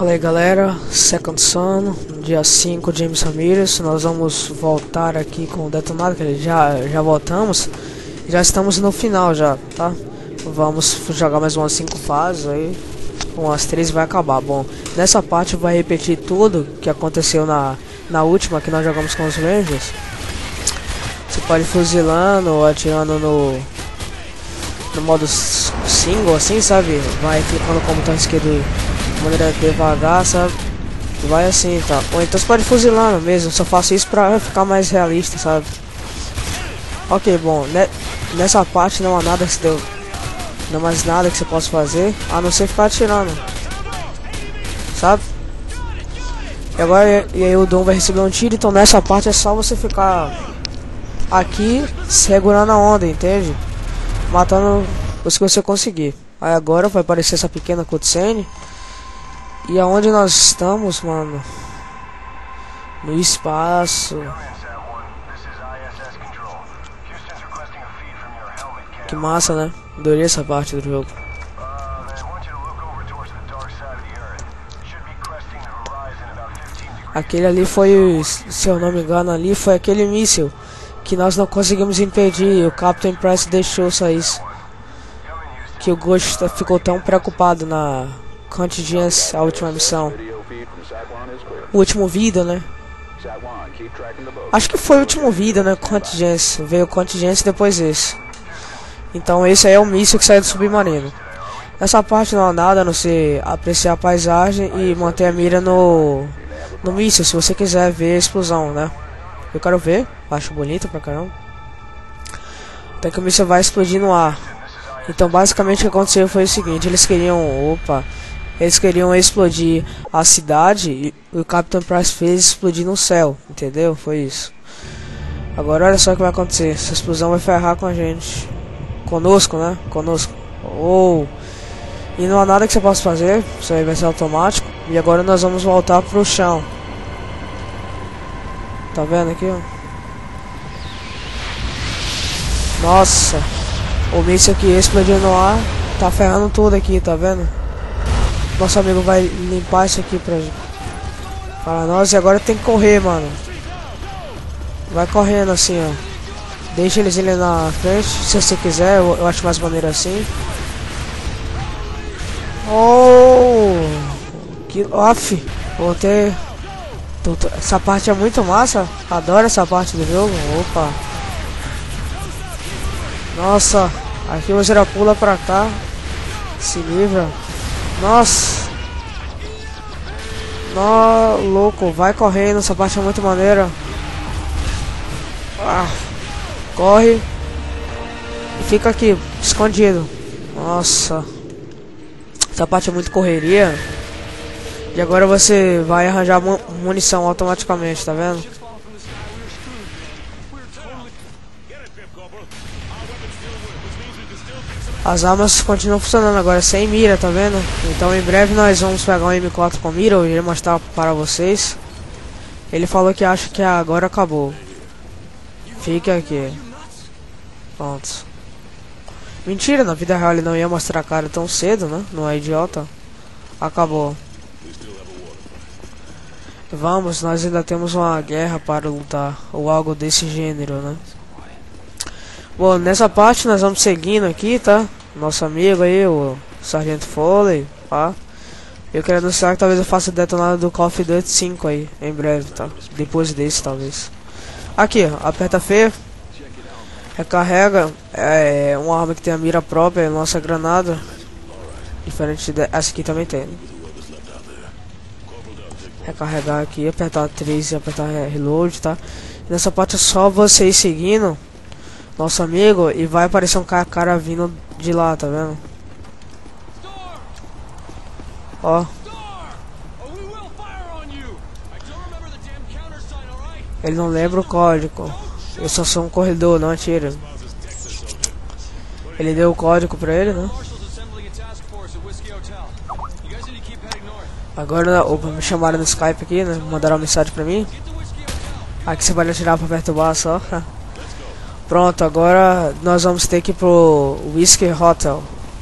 Fala aí galera, Second Sun, dia 5, James Ramirez. Nós vamos voltar aqui com o detonado, que já voltamos. Já estamos no final já, tá? Vamos jogar mais umas 5 fases aí. Com as 3 vai acabar. Bom, nessa parte vai repetir tudo que aconteceu na última que nós jogamos com os Avengers. Você pode ir fuzilando ou atirando no modo single, assim, sabe? Vai clicando com o botão esquerdo de maneira devagar, sabe? Vai assim, tá? Ou então você pode ir fuzilando mesmo. Só faço isso pra ficar mais realista, sabe? Ok, bom, nessa parte não há nada que se deu. Não há mais nada que você possa fazer, a não ser ficar atirando, sabe? E agora aí o Doom vai receber um tiro, então nessa parte é só você ficar aqui segurando a onda, entende? Matando os que você conseguir. Aí agora vai aparecer essa pequena cutscene. E aonde nós estamos, mano? No espaço. Que massa, né? Adorei essa parte do jogo. Aquele ali foi, se eu não me engano, ali foi aquele míssil que nós não conseguimos impedir. O Captain Price deixou sair. Que o Ghost ficou tão preocupado na Contingência, a última missão. O último vídeo, né? Acho que foi o último vídeo, né? Contingência. Veio Contingência e depois esse. Então esse aí é o míssil que saiu do submarino. Nessa parte não há nada a não ser apreciar a paisagem e manter a mira no míssil, se você quiser ver a explosão, né? Eu quero ver, acho bonito pra caramba. Até que o míssil vai explodir no ar. Então basicamente o que aconteceu foi o seguinte, eles queriam explodir a cidade e o Captain Price fez explodir no céu, entendeu? Foi isso. Agora olha só o que vai acontecer, essa explosão vai ferrar com a gente. Conosco, né? Conosco. Oh. E não há nada que você possa fazer, isso aí vai ser automático. E agora nós vamos voltar pro chão. Tá vendo aqui, ó? Nossa! O míssil que explodiu no ar tá ferrando tudo aqui, tá vendo? Nosso amigo vai limpar isso aqui para nós. E agora tem que correr, mano. Vai correndo assim, ó. Deixa eles irem na frente, se você quiser, eu acho mais maneiro assim. Oh! Que off! Vou ter... Essa parte é muito massa, adoro essa parte do jogo. Opa! Nossa! Aqui você já pula pra cá. Se livra. Nossa! Nó, louco! Vai correndo, essa parte é muito maneira. Ah! Corre e fica aqui, escondido. Nossa, essa parte é muito correria. E agora você vai arranjar munição automaticamente, tá vendo? As armas continuam funcionando agora sem mira, tá vendo? Então em breve nós vamos pegar um M4 com mira, eu irei mostrar para vocês. Ele falou que acha que agora acabou. Fica aqui. Pronto. Mentira, na vida real ele não ia mostrar a cara tão cedo, né? Não é idiota? Acabou. Vamos, nós ainda temos uma guerra para lutar. Ou algo desse gênero, né? Bom, nessa parte nós vamos seguindo aqui, tá? Nosso amigo aí, o Sargento Foley, tá? Eu quero anunciar que talvez eu faça detonado do Call of Duty 5 aí, em breve, tá? Depois desse, talvez. Aqui, ó, aperta feio. Recarrega, é uma arma que tem a mira própria, nossa granada. Diferente dessa aqui também tem, né? Recarregar aqui, apertar 3 e apertar reload, tá? E nessa parte é só você ir seguindo nosso amigo e vai aparecer um cara vindo de lá, tá vendo? Ó. Ele não lembra o código. Eu só sou um corredor, não atira. Ele deu o código pra ele, né? Agora, opa, me chamaram no Skype aqui, né? Mandaram uma mensagem pra mim. Aqui você vai atirar pra perturbar só. Pronto, agora nós vamos ter que ir pro Whiskey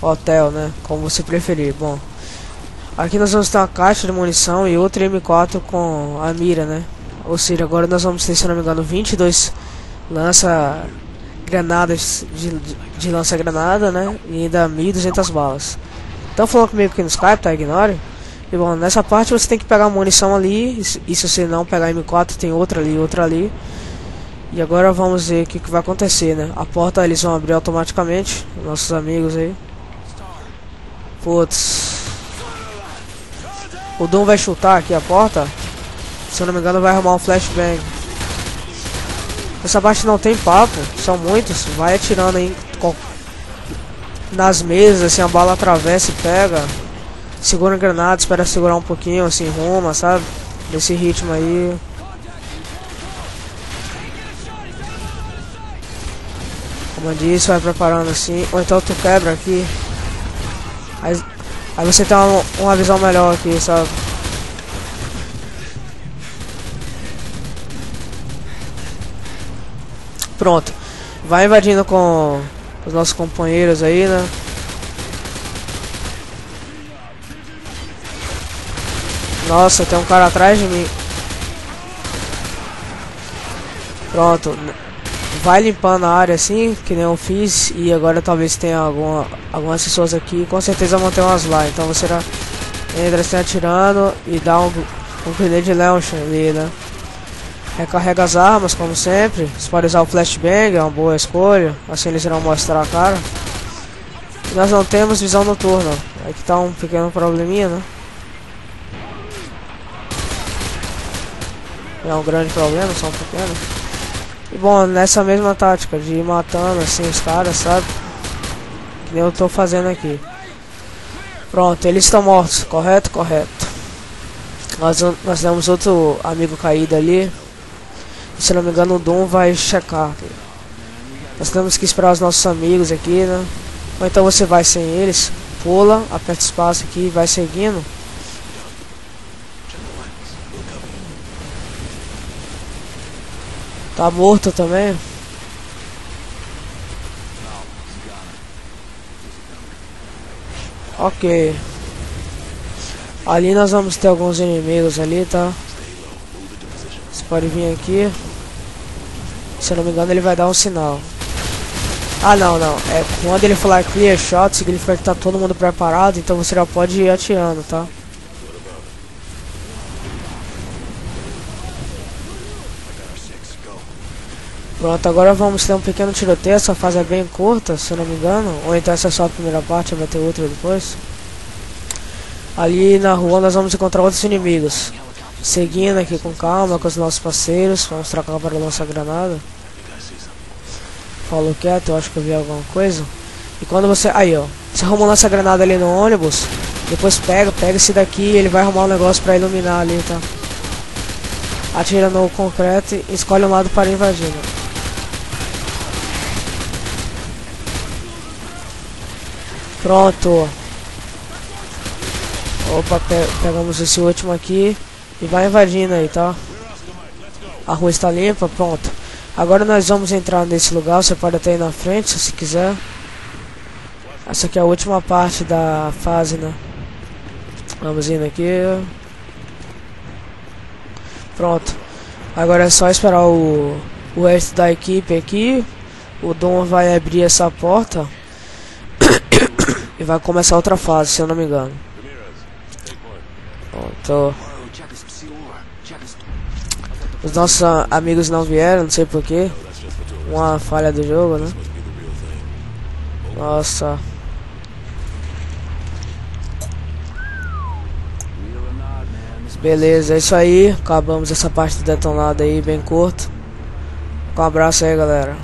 Hotel, né? Como você preferir. Bom, Aqui nós vamos ter uma caixa de munição e outra M4 com a mira, né? Ou seja, agora nós vamos ter, se não me engano, 22 lança-granadas de lança-granada, né? E ainda 1.200 balas. Então falou comigo aqui no Skype, tá? Ignore. E bom, nessa parte você tem que pegar a munição ali, e se você não pegar a M4 tem outra ali, outra ali. E agora vamos ver o que vai acontecer, né? A porta eles vão abrir automaticamente, nossos amigos aí. Putz. O Doom vai chutar aqui a porta. Se eu não me engano vai arrumar um flashbang. Essa parte não tem papo, são muitos. Vai atirando aí nas mesas, assim, a bala atravessa e pega. Segura a granada, espera segurar um pouquinho, assim, ruma, sabe? Nesse ritmo aí. Como eu disse, vai preparando assim. Ou então tu quebra aqui. Aí você tem uma visão melhor aqui, sabe? Pronto. Vai invadindo com os nossos companheiros aí, né? Nossa, tem um cara atrás de mim. Pronto. Vai limpando a área assim, que nem eu fiz. E agora talvez tenha algumas pessoas aqui. Com certeza vão ter umas lá. Então você entra assim atirando e dá um grenade launcher ali, né? Recarrega as armas, como sempre. Você pode usar o flashbang, é uma boa escolha. Assim eles irão mostrar a cara. E nós não temos visão noturna. Aí que tá um pequeno probleminha, né? É um grande problema, só um pequeno. E bom, nessa mesma tática de ir matando assim os caras, sabe? Que nem eu tô fazendo aqui. Pronto, eles estão mortos, correto? Correto. Nós temos outro amigo caído ali. Se não me engano o Doom vai checar aqui. Nós temos que esperar os nossos amigos aqui, né? Ou então você vai sem eles, pula, aperta espaço aqui e vai seguindo. Tá morto também. Ok. Ali nós vamos ter alguns inimigos ali, tá? Você pode vir aqui. Se eu não me engano ele vai dar um sinal. Ah não, não. É, quando ele falar clear shot, significa que tá todo mundo preparado, então você já pode ir atirando, tá? Pronto, agora vamos ter um pequeno tiroteio, essa fase é bem curta, se eu não me engano. Ou então essa é só a primeira parte, vai ter outra depois. Ali na rua nós vamos encontrar outros inimigos. Seguindo aqui com calma, com os nossos parceiros, vamos trocar para a nossa granada. Falou quieto, eu acho que eu vi alguma coisa. E quando você... Aí ó, você arruma a nossa granada ali no ônibus. Depois pega esse daqui e ele vai arrumar um negócio para iluminar ali, tá? Atira no concreto e escolhe um lado para invadir, né? Pronto. Opa, pegamos esse último aqui. E vai invadindo aí, tá? A rua está limpa, pronto. Agora nós vamos entrar nesse lugar. Você pode até ir na frente, se quiser. Essa aqui é a última parte da fase, né? Vamos indo aqui. Pronto. Agora é só esperar o resto da equipe aqui. O Dom vai abrir essa porta. E vai começar outra fase, se eu não me engano. Pronto. Os nossos amigos não vieram, não sei porquê. Uma falha do jogo, né? Nossa. Beleza, é isso aí. Acabamos essa parte detonada aí, bem curto. Um abraço aí, galera.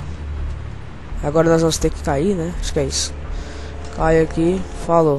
Agora nós vamos ter que cair, né? Acho que é isso. Cai aqui, falou.